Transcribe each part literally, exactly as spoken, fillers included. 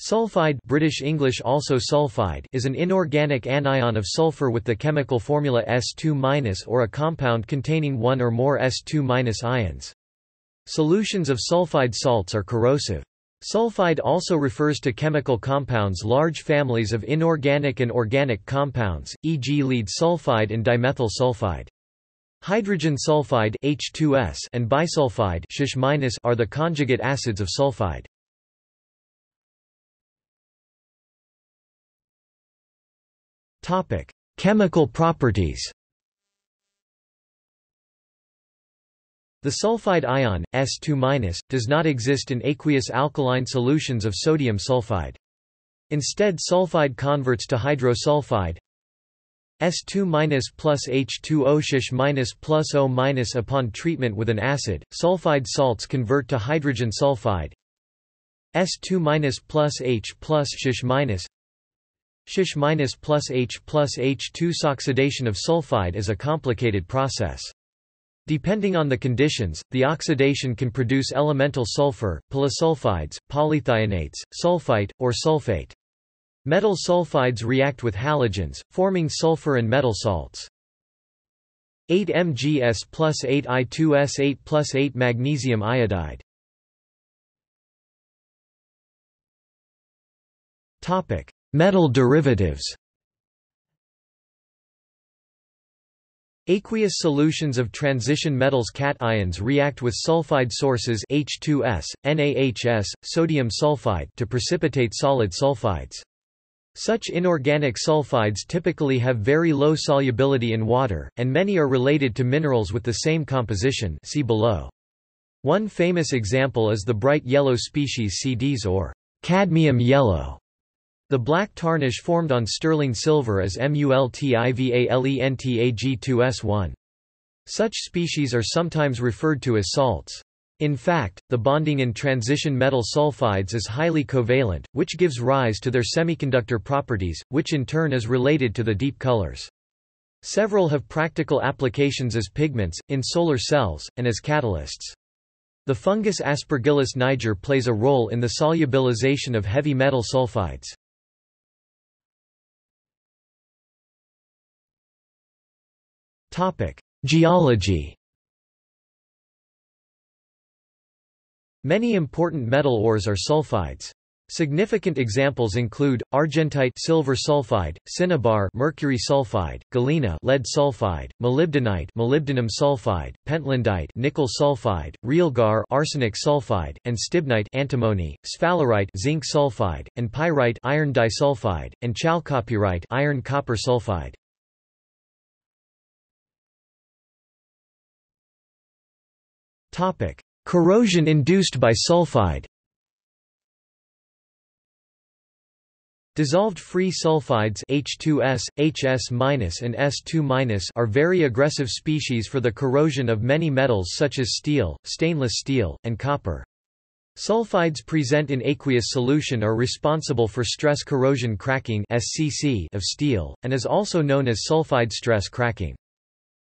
Sulfide, British English also sulfide, is an inorganic anion of sulfur with the chemical formula S two minus or a compound containing one or more S two minus ions. Solutions of sulfide salts are corrosive. Sulfide also refers to chemical compounds, large families of inorganic and organic compounds, for example lead sulfide and dimethyl sulfide. Hydrogen sulfide H two S and bisulfide S H minus are the conjugate acids of sulfide. Topic: Chemical properties. The sulfide ion S two minus does not exist in aqueous alkaline solutions of sodium sulfide. Instead, sulfide converts to hydrosulfide. S two minus plus H two O S H minus plus O minus upon treatment with an acid, sulfide salts convert to hydrogen sulfide. S two minus plus H plus S H minus S H minus plus H plus H two. Oxidation of sulfide is a complicated process. Depending on the conditions, the oxidation can produce elemental sulfur, polysulfides, polythionates, sulfite, or sulfate. Metal sulfides react with halogens, forming sulfur and metal salts. eight M G S plus eight I two S eight plus eight magnesium iodide. Metal derivatives. Aqueous solutions of transition metals cations react with sulfide sources H two S, N A H S, sodium sulfide to precipitate solid sulfides. Such inorganic sulfides typically have very low solubility in water, and many are related to minerals with the same composition. See below. One famous example is the bright yellow species C Ds or cadmium yellow. The black tarnish formed on sterling silver is MULTIVALENTAG two S one. Such species are sometimes referred to as salts. In fact, the bonding in transition metal sulfides is highly covalent, which gives rise to their semiconductor properties, which in turn is related to the deep colors. Several have practical applications as pigments, in solar cells, and as catalysts. The fungus Aspergillus niger plays a role in the solubilization of heavy metal sulfides. Geology. Many important metal ores are sulfides. Significant examples include argentite, silver sulfide, cinnabar, mercury sulfide, galena, lead sulfide, molybdenite, molybdenum sulfide, pentlandite, nickel sulfide, realgar, arsenic sulfide, and stibnite, antimony, sphalerite, zinc sulfide, and pyrite, iron disulfide, and chalcopyrite, iron copper sulfide. Topic: Corrosion induced by sulfide. Dissolved free sulfides H two S, H S minus and S two minus are very aggressive species for the corrosion of many metals such as steel, stainless steel, and copper. Sulfides present in aqueous solution are responsible for stress corrosion cracking (S C C) of steel, and is also known as sulfide stress cracking.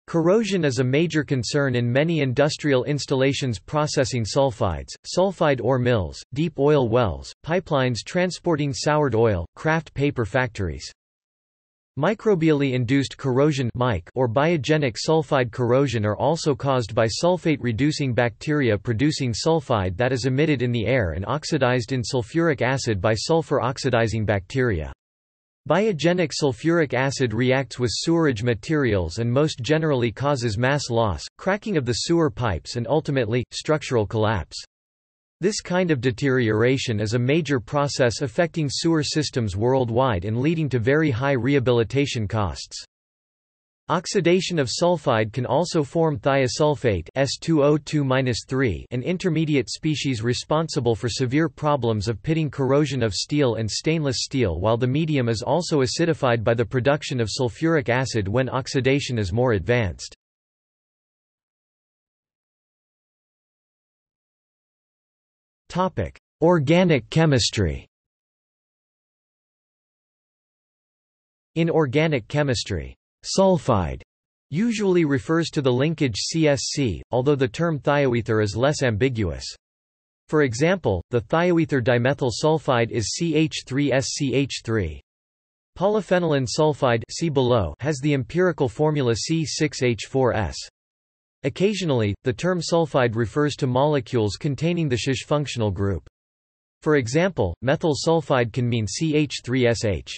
Corrosion is a major concern in many industrial installations processing sulfides, sulfide ore mills, deep oil wells, pipelines transporting soured oil, craft paper factories. Microbially induced corrosion or biogenic sulfide corrosion are also caused by sulfate-reducing bacteria producing sulfide that is emitted in the air and oxidized in sulfuric acid by sulfur-oxidizing bacteria. Biogenic sulfuric acid reacts with sewerage materials and most generally causes mass loss, cracking of the sewer pipes and ultimately, structural collapse. This kind of deterioration is a major process affecting sewer systems worldwide and leading to very high rehabilitation costs. Oxidation of sulfide can also form thiosulfate S two O two minus three, an intermediate species responsible for severe problems of pitting corrosion of steel and stainless steel, while the medium is also acidified by the production of sulfuric acid when oxidation is more advanced. Organic chemistry. In organic chemistry, sulfide usually refers to the linkage C S C, although the term thioether is less ambiguous. For example, the thioether dimethyl sulfide is C H three S C H three. Polyphenylene sulfide see below has the empirical formula C six H four S. Occasionally, the term sulfide refers to molecules containing the S H functional group. For example, methyl sulfide can mean C H three S H.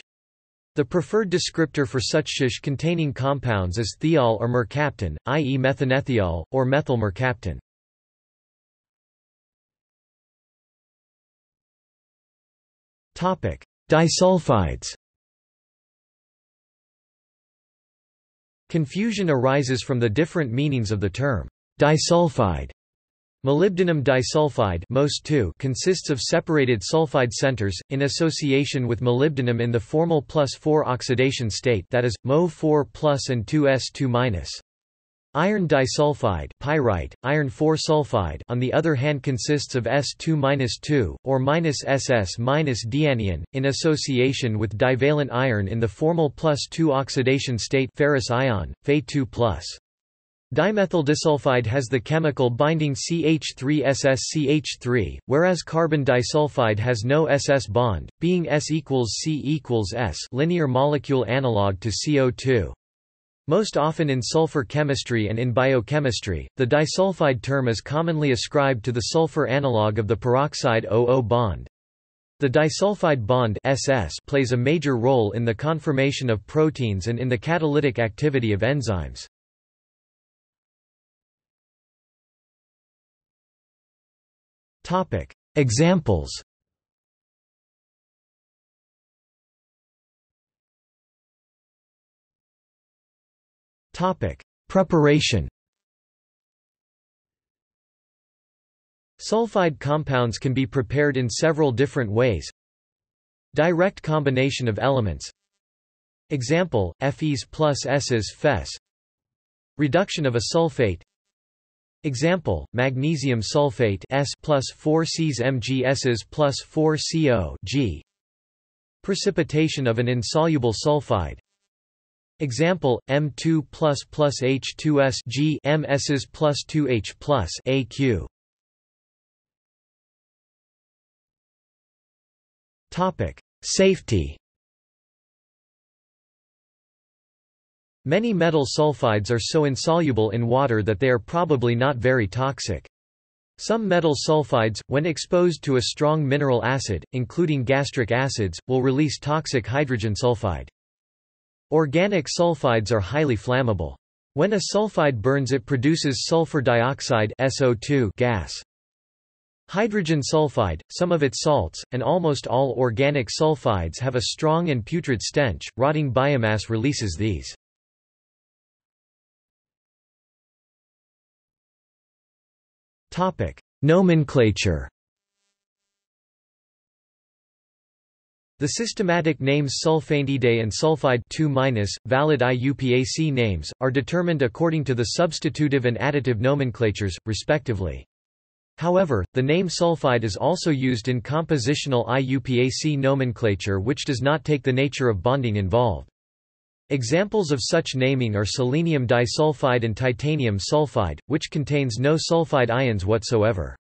The preferred descriptor for such S H-containing compounds is thiol or mercaptan, that is methanethiol, or methyl mercaptan. Disulfides. Confusion arises from the different meanings of the term disulfide. Molybdenum disulfide M O S two consists of separated sulfide centers, in association with molybdenum in the formal plus four oxidation state, that is, M O four plus and two S two minus. Iron disulfide pyrite, iron four sulfide on the other hand consists of S two minus two, or minus S S minus dianion, in association with divalent iron in the formal plus two oxidation state ferrous ion, Fe two plus. Dimethyl disulfide has the chemical binding C H three S S C H three, whereas carbon disulfide has no S S bond, being S equals C equals S linear molecule analog to C O two. Most often in sulfur chemistry and in biochemistry, the disulfide term is commonly ascribed to the sulfur analog of the peroxide O O bond. The disulfide bond S S plays a major role in the conformation of proteins and in the catalytic activity of enzymes. Examples. Preparation. Sulfide compounds can be prepared in several different ways. Direct combination of elements. Example, Fe's plus S's Fes. Reduction of a sulfate. Example, magnesium sulfate S plus four C's M G S's plus four C O G. Precipitation of an insoluble sulfide. Example, M two plus plus H two S G M S's plus two H plus A Q. Safety. Many metal sulfides are so insoluble in water that they are probably not very toxic. Some metal sulfides, when exposed to a strong mineral acid, including gastric acids, will release toxic hydrogen sulfide. Organic sulfides are highly flammable. When a sulfide burns, it produces sulfur dioxide S O two gas. Hydrogen sulfide, some of its salts, and almost all organic sulfides have a strong and putrid stench. Rotting biomass releases these. Topic: Nomenclature. The systematic names sulfanidae and sulfide two minus, valid I U P A C names, are determined according to the substitutive and additive nomenclatures, respectively. However, the name sulfide is also used in compositional I U P A C nomenclature, which does not take the nature of bonding involved. Examples of such naming are selenium disulfide and titanium sulfide, which contains no sulfide ions whatsoever.